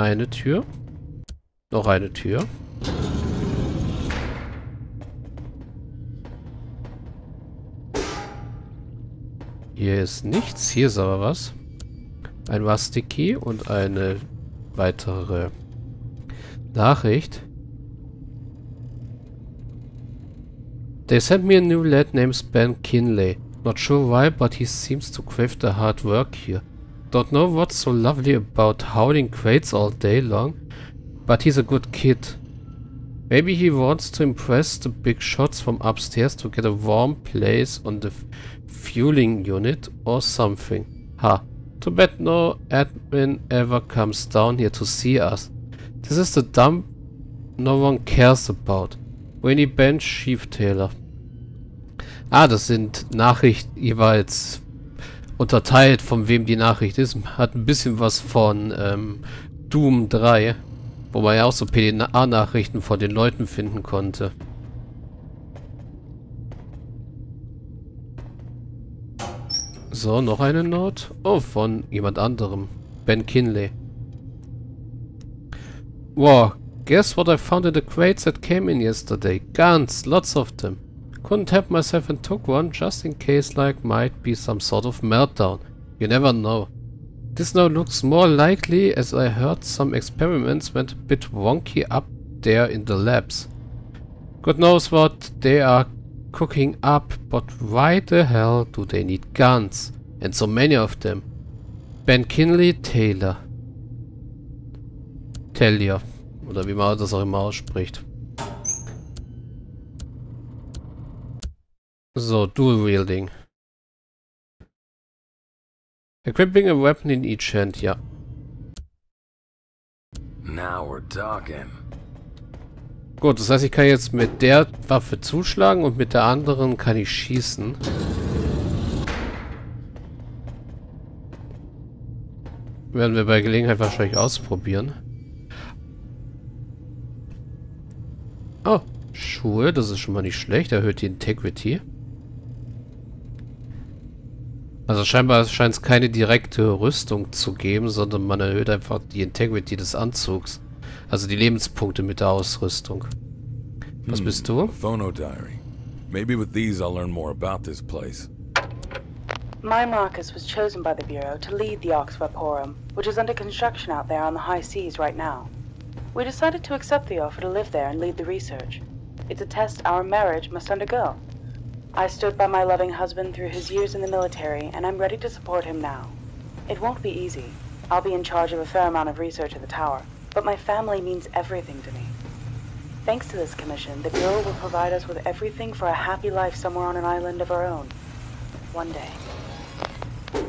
Eine Tür. Noch eine Tür. Hier ist nichts. Hier ist aber was. Ein Wastik-Key und eine weitere Nachricht. They sent me a new lad named Ben Kinley. Not sure why, but he seems to crave the hard work here. Don't know what's so lovely about howling crates all day long, but he's a good kid. Maybe he wants to impress the big shots from upstairs to get a warm place on the fueling unit or something. Ha. Too bad no admin ever comes down here to see us. This is the dump no one cares about. Winnie Bench, Chief Taylor. Ah, das sind Nachrichten jeweils unterteilt, von wem die Nachricht ist. Hat ein bisschen was von Doom 3, wo man ja auch so PDA-Nachrichten von den Leuten finden konnte. So, noch eine Note. Oh, von jemand anderem. Ben Kinley. Wow, guess what I found in the crates that came in yesterday. Guns, lots of them. Couldn't help myself and took one, just in case like might be some sort of meltdown. You never know. This now looks more likely as I heard some experiments went a bit wonky up there in the labs. God knows what they are cooking up, but why the hell do they need guns? And so many of them. Ben Kinley Taylor. Taylor. Oder wie man das auch immer ausspricht. So, Dual Wielding. Equipping a weapon in each hand, ja. Now we're talking. Gut, das heißt, ich kann jetzt mit der Waffe zuschlagen und mit der anderen kann ich schießen. Werden wir bei Gelegenheit wahrscheinlich ausprobieren. Oh, Schuhe, das ist schon mal nicht schlecht. Erhöht die Integrity. Also scheinbar scheint es keine direkte Rüstung zu geben, sondern man erhöht einfach die Integrity des Anzugs. Also die Lebenspunkte mit der Ausrüstung. Was bist du? Phono diary. Maybe with these I'll learn more about this place. My Marcus was chosen by the Bureau to lead the Arx Vaporum, which is under construction out there on the high seas right now. We decided to accept the offer to live there and lead the research. It's a test our marriage must undergo. I stood by my loving husband through his years in the military, and I'm ready to support him now. It won't be easy. I'll be in charge of a fair amount of research at the tower, but my family means everything to me. Thanks to this commission, the Bureau will provide us with everything for a happy life somewhere on an island of our own. One day.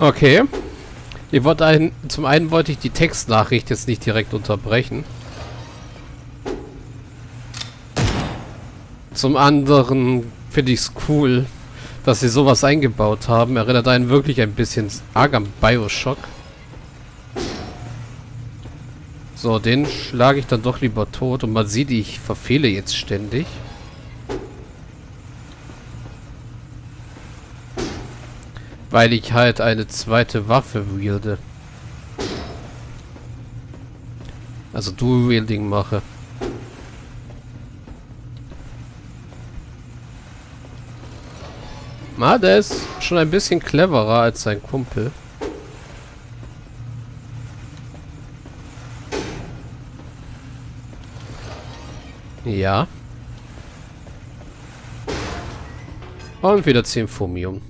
Okay. Ich wollte zum einen wollte ich die Textnachricht jetzt nicht direkt unterbrechen. Zum anderen finde ich es cool, dass sie sowas eingebaut haben. Erinnert einen wirklich ein bisschen arg am Bioshock. So, den schlage ich dann doch lieber tot. Und man sieht, ich verfehle jetzt ständig. Weil ich halt eine zweite Waffe wielde. Also Dual Wielding mache. Ah, der ist schon ein bisschen cleverer als sein Kumpel. Ja. Und wieder 10 Fumium.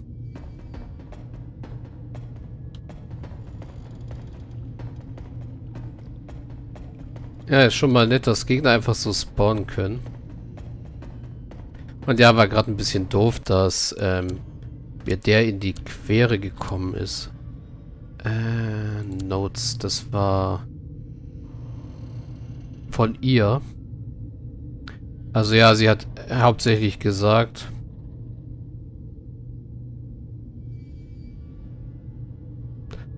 Ja, ist schon mal nett, dass Gegner einfach so spawnen können. Und ja, war gerade ein bisschen doof, dass mir der in die Quere gekommen ist. Notes, das war von ihr. Also ja, sie hat hauptsächlich gesagt.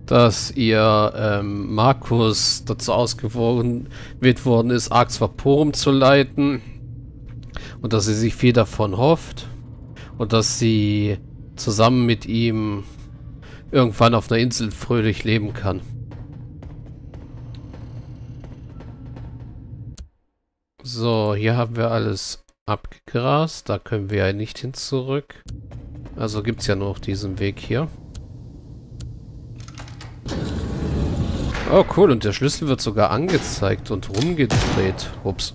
Dass ihr Markus dazu ausgewogen wird worden ist, Arx Vaporum zu leiten. Und dass sie sich viel davon hofft. Und dass sie zusammen mit ihm irgendwann auf einer Insel fröhlich leben kann. So, hier haben wir alles abgegrast. Da können wir ja nicht hin zurück. Also gibt es ja nur noch diesen Weg hier. Oh cool, und der Schlüssel wird sogar angezeigt und rumgedreht. Ups.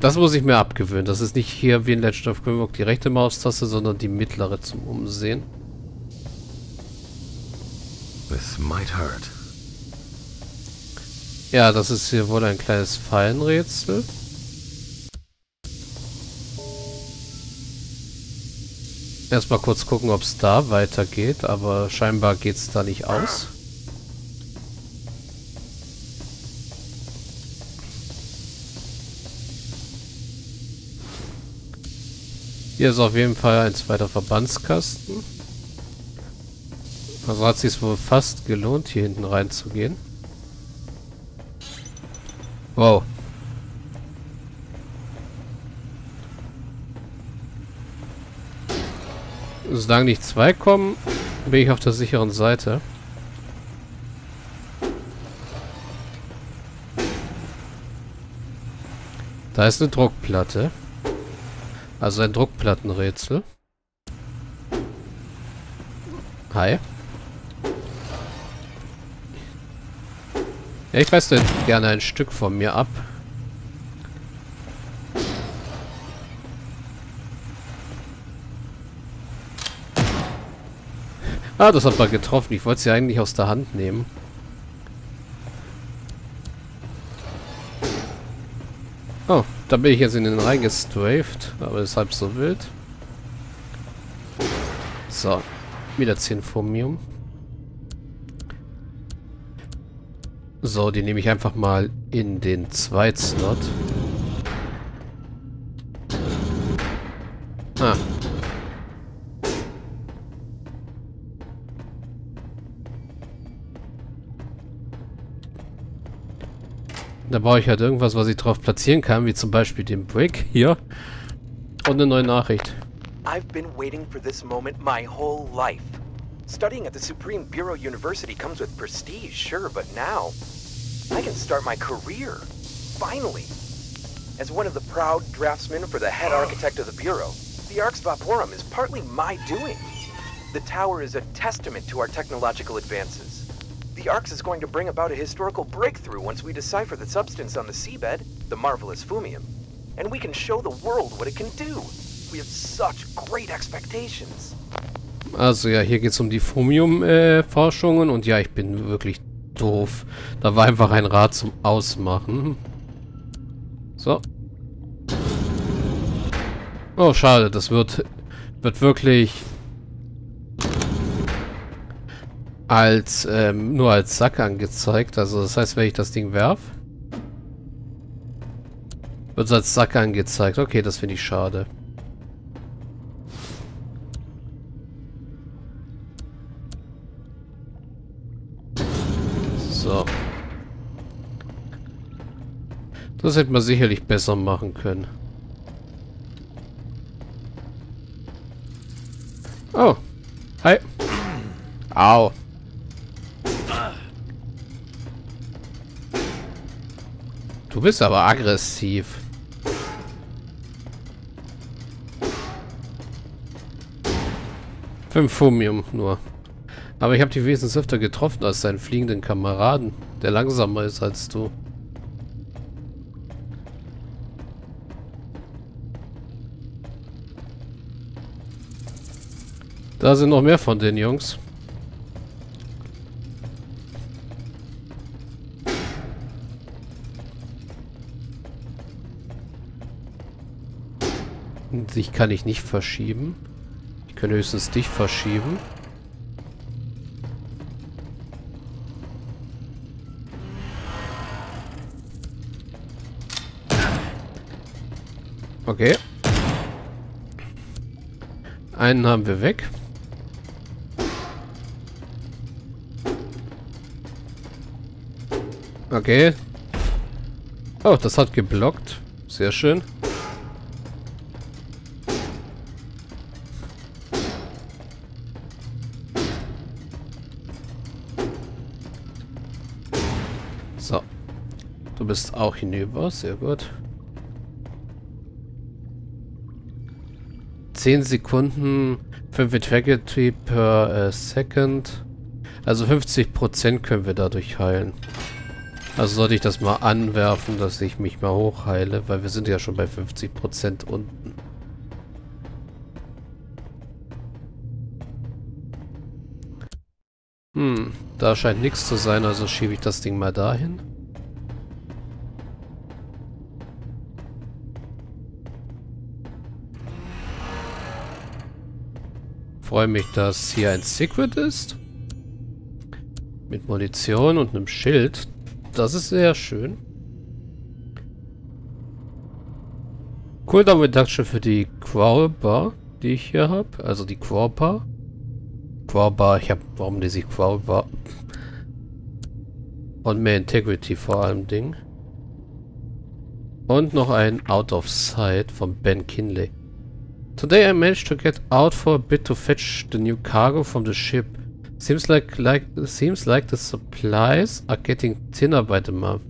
Das muss ich mir abgewöhnen. Das ist nicht hier wie in Legend of Grimrock die rechte Maustaste, sondern die mittlere zum Umsehen. This might hurt. Ja, das ist hier wohl ein kleines Fallenrätsel. Erstmal kurz gucken, ob es da weitergeht, aber scheinbar geht es da nicht aus. Hier ist auf jeden Fall ein zweiter Verbandskasten. Also hat es sich wohl fast gelohnt, hier hinten reinzugehen. Wow. Solange nicht zwei kommen, bin ich auf der sicheren Seite. Da ist eine Druckplatte. Also ein Druckplattenrätsel. Hi. Ja, ich weiß jetzt gerne ein Stück von mir ab. Ah, das hat man getroffen. Ich wollte sie eigentlich aus der Hand nehmen. Oh, da bin ich jetzt in den Rhein gestrafed, aber ist halb so wild. So, wieder 10 Fumium. So, die nehme ich einfach mal in den Zweitslot. Ah. Da brauche ich halt irgendwas, was ich drauf platzieren kann, wie zum Beispiel den Brick hier. Und eine neue Nachricht. I've been waiting for this moment my whole life. Studying at the Supreme Bureau University comes with prestige, sure, but now I can start my career, finally. As one of the proud draftsmen for the head architect of the Bureau, the Arx Vaporum is partly my doing. The tower is a testament to our technological advances. The Arx is going to bring about a historical breakthrough once we decipher the substance on the seabed, the marvelous Fumium, and we can show the world what it can do. We have such great expectations. Also ja, hier geht es um die Fumium-Forschungen und ja, ich bin wirklich doof. Da war einfach ein Rad zum Ausmachen. So. Oh, schade, das wird wirklich als nur als Sack angezeigt. Also das heißt, wenn ich das Ding werf, wird es als Sack angezeigt. Okay, das finde ich schade. So. Das hätte man sicherlich besser machen können. Oh. Hi. Au. Du bist aber aggressiv. Fünf Fumium nur. Aber ich habe dich wesentlich öfter getroffen als deinen fliegenden Kameraden, der langsamer ist als du. Da sind noch mehr von den Jungs. Dich kann ich nicht verschieben. Ich kann höchstens dich verschieben. Okay. Einen haben wir weg. Okay. Oh, das hat geblockt. Sehr schön. So. Du bist auch hinüber. Sehr gut. 10 Sekunden. 5 Vitality per Second. Also 50% können wir dadurch heilen. Also sollte ich das mal anwerfen, dass ich mich mal hochheile, weil wir sind ja schon bei 50% unten. Da scheint nichts zu sein, also schiebe ich das Ding mal dahin. Freue mich, dass hier ein Secret ist. Mit Munition und einem Schild. Das ist sehr schön. Cooldown Reduction für die Crawl Bar, die ich hier habe. Also die Crawl Bar. Warum lese ich Crawl Bar? Und mehr Integrity vor allem Ding. Und noch ein Out of Sight von Ben Kinley. Today I managed to get out for a bit to fetch the new cargo from the ship. Seems like the supplies are getting thinner by the month.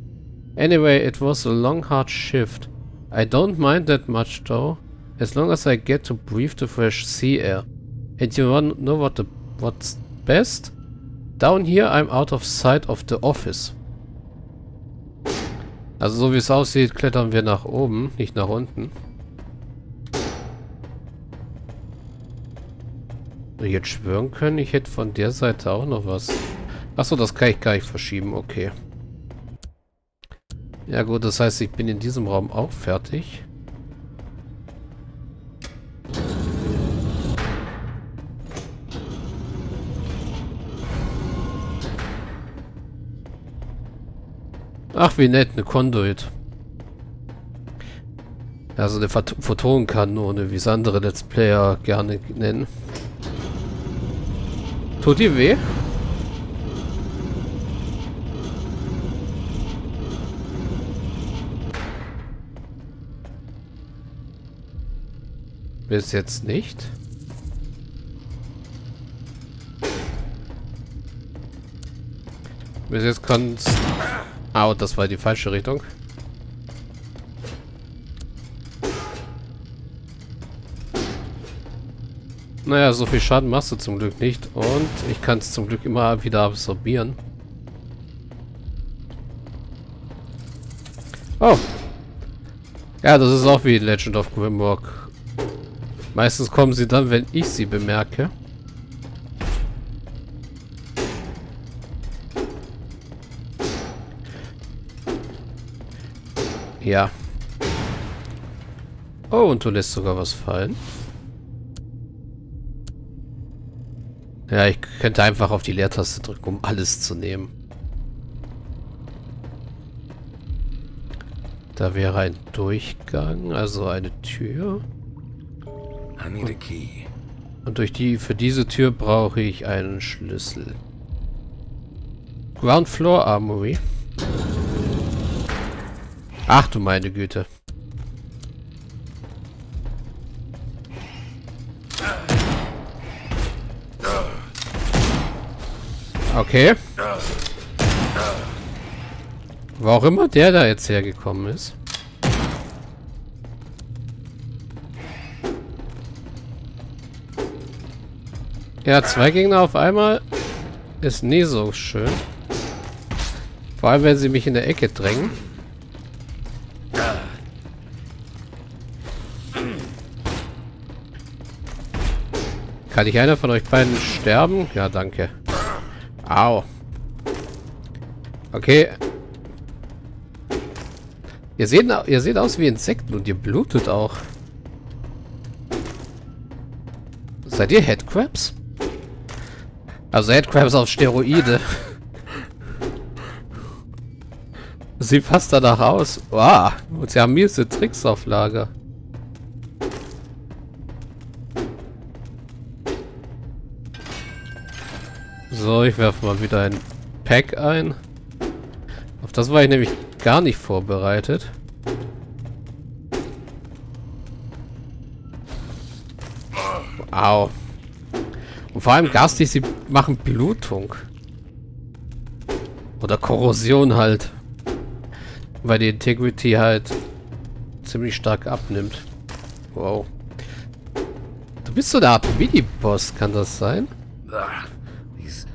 Anyway, it was a long hard shift. I don't mind that much though, as long as I get to breathe the fresh sea air. And you wanna know what's best? Down here I'm out of sight of the office. Also so wie es aussieht, klettern wir nach oben, nicht nach unten. Jetzt schwören können, ich hätte von der Seite auch noch was. Achso, das kann ich gar nicht verschieben, okay. Ja gut, das heißt, ich bin in diesem Raum auch fertig. Ach, wie nett, eine Conduit. Also eine Photonenkanone, wie es andere Let's Player gerne nennen. Tut die weh? Bis jetzt nicht. Bis jetzt kann's... Au, das war die falsche Richtung. Naja, so viel Schaden machst du zum Glück nicht. Und ich kann es zum Glück immer wieder absorbieren. Oh. Ja, das ist auch wie Legend of Grimrock. Meistens kommen sie dann, wenn ich sie bemerke. Ja. Oh, und du lässt sogar was fallen. Ja, ich könnte einfach auf die Leertaste drücken, um alles zu nehmen. Da wäre ein Durchgang, also eine Tür. Und durch die, für diese Tür brauche ich einen Schlüssel. Ground Floor Armory. Ach du meine Güte. Okay. Wo auch immer der da jetzt hergekommen ist. Ja, 2 Gegner auf einmal ist nie so schön. Vor allem, wenn sie mich in der Ecke drängen. Kann ich einer von euch beiden sterben? Ja, danke. Au. Okay. Ihr seht aus wie Insekten und ihr blutet auch. Seid ihr Headcrabs? Also Headcrabs auf Steroide. Sieht fast danach aus. Wow. Und sie haben miese Tricks auf Lager. So, ich werfe mal wieder ein Pack ein. Auf das war ich nämlich gar nicht vorbereitet. Au. Und vor allem garstig, sie machen Blutung. Oder Korrosion halt. weil die Integrity halt ziemlich stark abnimmt. Wow. Du bist so eine Art Mini-Boss, kann das sein? Ugh, these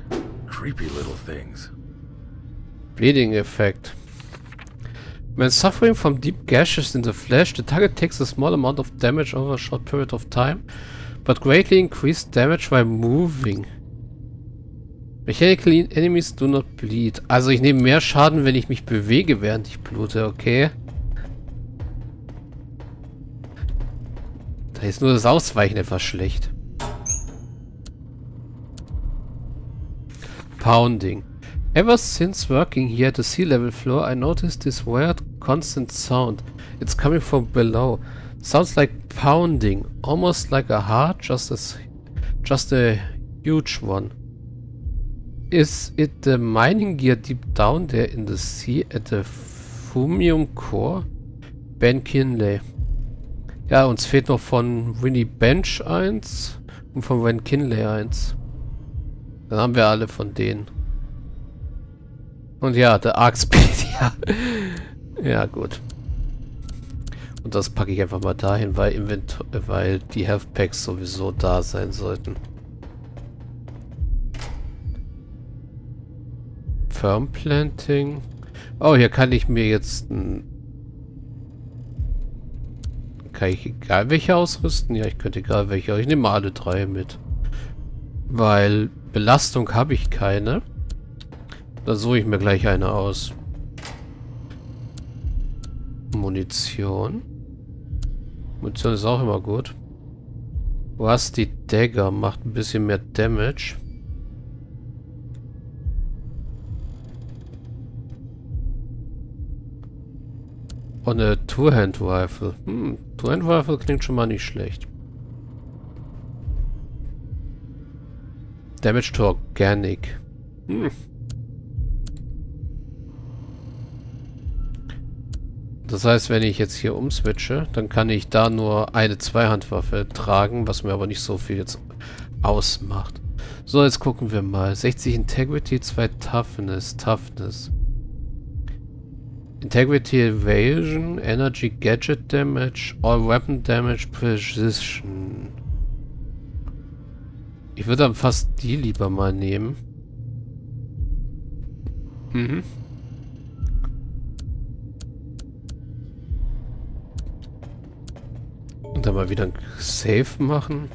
creepy little things. Bleeding-Effekt. When suffering from deep gashes in the flesh, the target takes a small amount of damage over a short period of time, but greatly increased damage by moving. Mechanical enemies do not bleed. Also ich nehme mehr Schaden, wenn ich mich bewege, während ich blute, okay. Da ist nur das Ausweichen etwas schlecht. Pounding. Ever since working here at the sea-level floor, I noticed this weird, constant sound. It's coming from below. Sounds like pounding, almost like a heart, just a huge one. Is it the mining gear deep down there in the sea at the Fumium core? Ben Kinley. Ja, uns fehlt noch von Winnie Bench 1 und von Ben Kinley 1. Dann haben wir alle von denen. Und ja, der Arxpedia. Ja, gut. Und das packe ich einfach mal dahin, weil, die Health Packs sowieso da sein sollten. Firm Planting. Oh, hier kann ich mir jetzt kann ich egal welche ausrüsten? Ja, ich könnte egal welche. Aber ich nehme alle drei mit. Weil Belastung habe ich keine. Da suche ich mir gleich eine aus. Munition. Munition ist auch immer gut. Rusty Dagger macht ein bisschen mehr Damage. Und eine Two-Hand Rifle. Hm, Two-Hand Rifle klingt schon mal nicht schlecht. Damage to Organic. Hm. Das heißt, wenn ich jetzt hier umswitche, dann kann ich da nur eine Zweihandwaffe tragen, was mir aber nicht so viel jetzt ausmacht. So, jetzt gucken wir mal. 60 Integrity, 2 Toughness. Integrity Evasion, Energy Gadget Damage, All Weapon Damage, Precision. Ich würde dann fast die lieber mal nehmen. Mhm. Und dann mal wieder ein Save machen.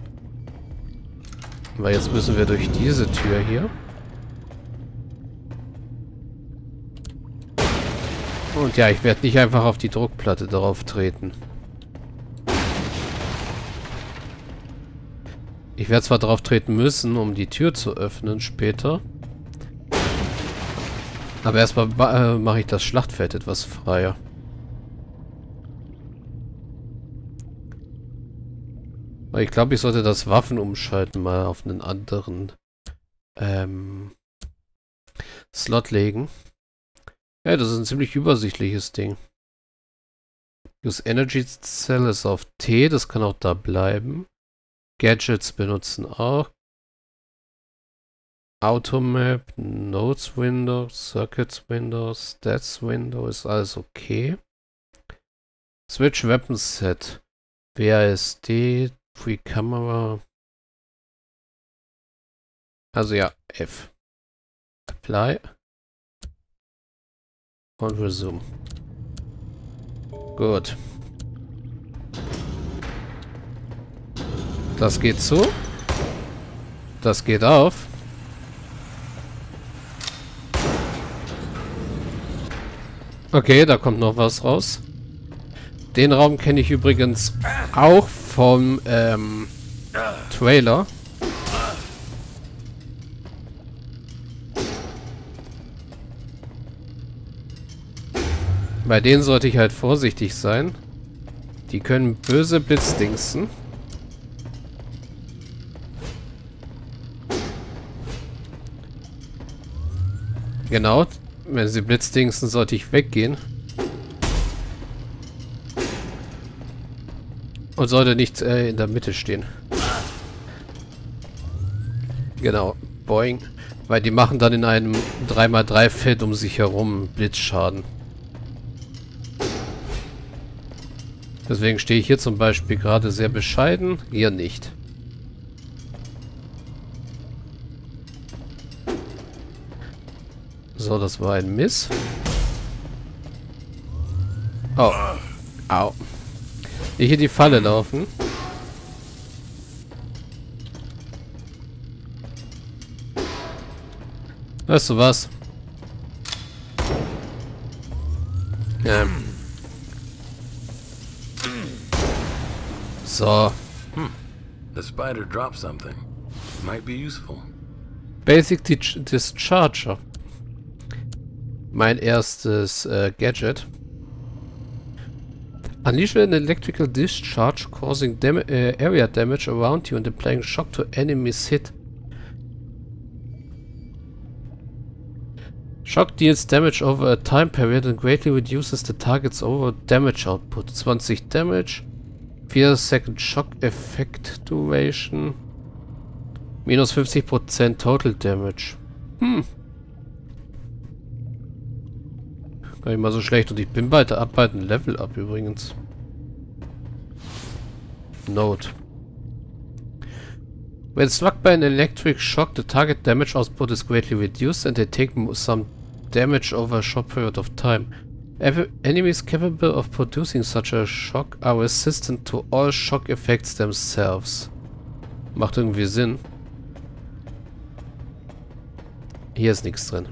Weil jetzt müssen wir durch diese Tür hier. Und ja, ich werde nicht einfach auf die Druckplatte drauf treten. Ich werde zwar drauf treten müssen, um die Tür zu öffnen später. Aber erstmal mache ich das Schlachtfeld etwas freier. Ich glaube, ich sollte das Waffenumschalten mal auf einen anderen Slot legen. Ja, das ist ein ziemlich übersichtliches Ding. Use Energy Cell ist auf T, das kann auch da bleiben. Gadgets benutzen auch. Automap, Nodes Window, Circuits Window, Stats Window ist alles okay. Switch Weapon Set. WASD. Free Camera. Also ja, F. Apply. Und Resume. Gut. Das geht zu. Das geht auf. Okay, da kommt noch was raus. Den Raum kenne ich übrigens auch vom Trailer. Bei denen sollte ich halt vorsichtig sein. Die können böse Blitzdingsen. Genau, wenn sie Blitzdingsen, sollte ich weggehen. Und sollte nicht in der Mitte stehen. Genau. Boing. Weil die machen dann in einem 3×3 Feld um sich herum Blitzschaden. Deswegen stehe ich hier zum Beispiel gerade sehr bescheiden. Ihr nicht. So, das war ein Miss. Oh. Au. Nicht in die Falle laufen. Weißt du was? Ja. So. The spider dropped something. Might be useful. Basic Discharge. Mein erstes Gadget. Unleash an electrical discharge causing area damage around you and applying shock to enemies hit. Shock deals damage over a time period and greatly reduces the target's overall damage output. 20 damage, 4-second shock effect duration, minus 50% total damage. Gar nicht mal so schlecht. Und ich bin weiter ab, bald ein Level ab übrigens. Note. When struck by an electric shock, the target damage output is greatly reduced and they take some damage over a short period of time. Enemies capable of producing such a shock are resistant to all shock effects themselves. Macht irgendwie Sinn. Hier ist nichts drin.